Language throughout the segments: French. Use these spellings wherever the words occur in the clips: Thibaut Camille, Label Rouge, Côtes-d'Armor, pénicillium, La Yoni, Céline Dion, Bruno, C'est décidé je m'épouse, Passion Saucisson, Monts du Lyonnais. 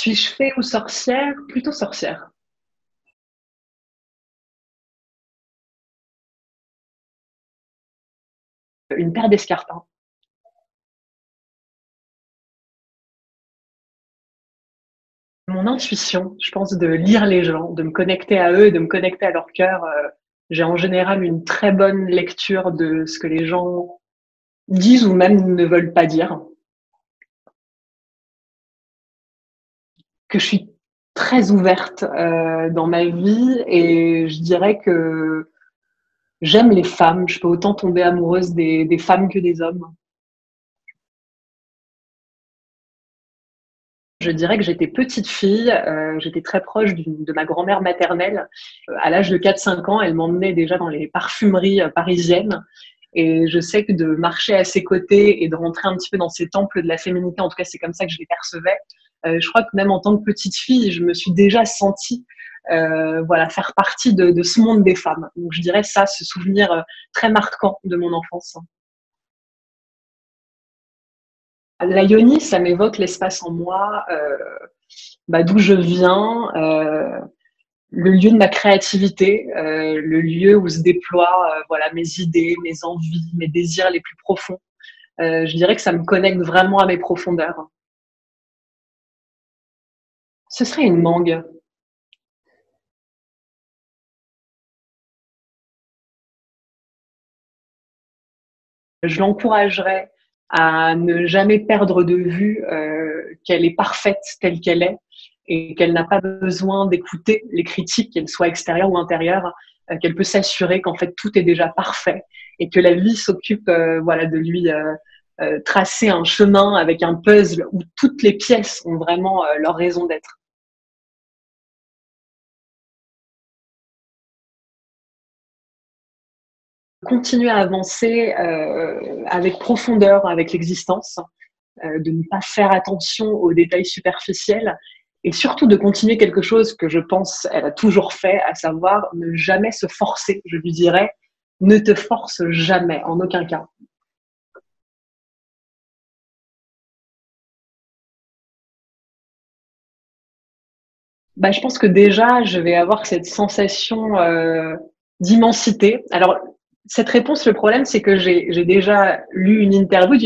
Suis-je fée ou sorcière? Plutôt sorcière. Une paire d'escarpins. Mon intuition, je pense, de lire les gens, de me connecter à eux, de me connecter à leur cœur. J'ai en général une très bonne lecture de ce que les gens disent ou même ne veulent pas dire. Que je suis très ouverte dans ma vie et je dirais que j'aime les femmes. Je peux autant tomber amoureuse des femmes que des hommes. Je dirais que j'étais petite fille, j'étais très proche de ma grand-mère maternelle. À l'âge de 4-5 ans, elle m'emmenait déjà dans les parfumeries parisiennes. Et je sais que de marcher à ses côtés et de rentrer un petit peu dans ces temples de la féminité, en tout cas c'est comme ça que je les percevais, je crois que même en tant que petite fille, je me suis déjà sentie voilà, faire partie de ce monde des femmes. Donc je dirais ça, ce souvenir très marquant de mon enfance. La Yoni, ça m'évoque l'espace en moi, d'où je viens, le lieu de ma créativité, le lieu où se déploient voilà, mes idées, mes envies, mes désirs les plus profonds. Je dirais que ça me connecte vraiment à mes profondeurs. Ce serait une mangue. Je l'encouragerais à ne jamais perdre de vue qu'elle est parfaite telle qu'elle est et qu'elle n'a pas besoin d'écouter les critiques, qu'elles soient extérieures ou intérieures, qu'elle peut s'assurer qu'en fait tout est déjà parfait et que la vie s'occupe voilà, de lui tracer un chemin avec un puzzle où toutes les pièces ont vraiment leur raison d'être. Continuer à avancer avec profondeur, avec l'existence, de ne pas faire attention aux détails superficiels et surtout de continuer quelque chose que je pense elle a toujours fait, à savoir ne jamais se forcer. Je lui dirais, ne te force jamais, en aucun cas. Bah, je pense que déjà, je vais avoir cette sensation d'immensité. Alors, cette réponse, le problème, c'est que j'ai déjà lu une interview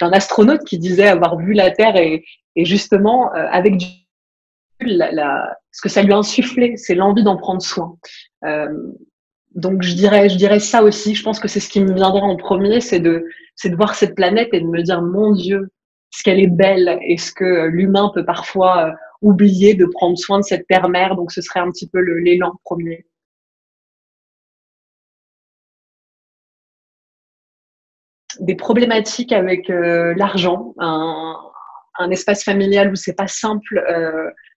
d'un astronaute qui disait avoir vu la Terre et justement, avec du ce que ça lui a insufflé, c'est l'envie d'en prendre soin. Donc, je dirais ça aussi. Je pense que c'est ce qui me viendrait en premier, c'est de voir cette planète et de me dire, mon Dieu, est-ce qu'elle est belle, est-ce que l'humain peut parfois oublier de prendre soin de cette terre-mère. Donc, ce serait un petit peu l'élan premier. Des problématiques avec l'argent, un espace familial où c'est pas simple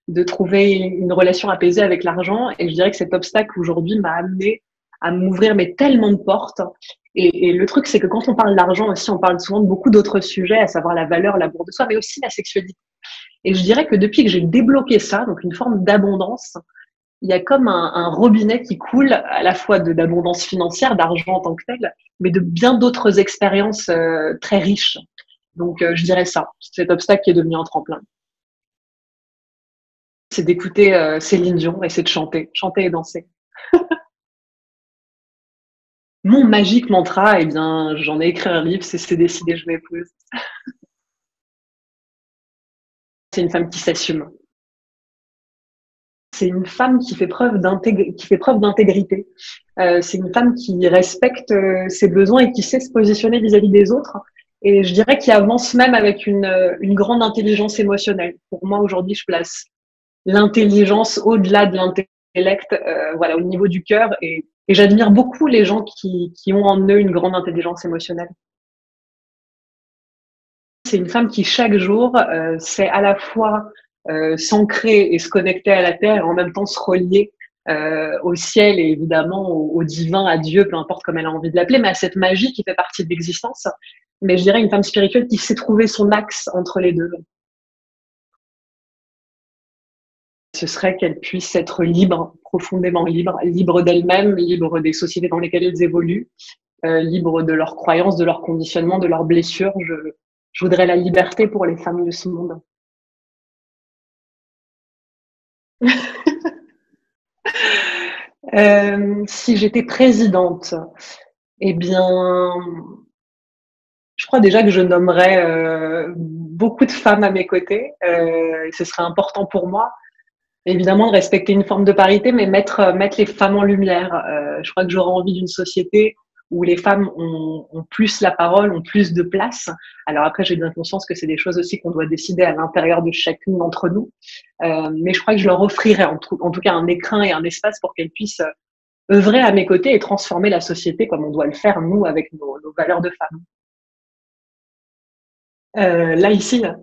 de trouver une relation apaisée avec l'argent. Et je dirais que cet obstacle aujourd'hui m'a amené à m'ouvrir mais tellement de portes. Et le truc, c'est que quand on parle d'argent aussi, on parle souvent de beaucoup d'autres sujets, à savoir la valeur, l'amour de soi, mais aussi la sexualité. Et je dirais que depuis que j'ai débloqué ça, donc une forme d'abondance, il y a comme un robinet qui coule à la fois d'abondance financière, d'argent en tant que tel, mais de bien d'autres expériences très riches. Donc, je dirais ça, cet obstacle qui est devenu un tremplin. C'est d'écouter Céline Dion et c'est de chanter et danser. Mon magique mantra, eh bien, j'en ai écrit un livre, c'est « C'est décidé je m'épouse ». C'est une femme qui s'assume. C'est une femme qui fait preuve d'intégrité. C'est une femme qui respecte ses besoins et qui sait se positionner vis-à-vis des autres. Et je dirais qu'il avance même avec une grande intelligence émotionnelle. Pour moi, aujourd'hui, je place l'intelligence au-delà de l'intellect, voilà, au niveau du cœur. Et j'admire beaucoup les gens qui ont en eux une grande intelligence émotionnelle. C'est une femme qui, chaque jour, sait à la fois s'ancrer et se connecter à la terre, et en même temps se relier au ciel et évidemment au divin, à Dieu, peu importe comme elle a envie de l'appeler, mais à cette magie qui fait partie de l'existence. Mais je dirais une femme spirituelle qui sait trouver son axe entre les deux. Ce serait qu'elle puisse être libre, profondément libre, libre d'elle-même, libre des sociétés dans lesquelles elles évoluent, libre de leurs croyances, de leurs conditionnements, de leurs blessures. Je voudrais la liberté pour les femmes de ce monde. Si j'étais présidente, eh bien, je crois déjà que je nommerais beaucoup de femmes à mes côtés. Et ce serait important pour moi, évidemment, de respecter une forme de parité, mais mettre les femmes en lumière. Je crois que j'aurais envie d'une société où les femmes ont plus la parole, ont plus de place. Alors après, j'ai bien conscience que c'est des choses aussi qu'on doit décider à l'intérieur de chacune d'entre nous. Mais je crois que je leur offrirais en tout cas un écrin et un espace pour qu'elles puissent œuvrer à mes côtés et transformer la société comme on doit le faire, nous, avec nos valeurs de femmes. Là, ici, là,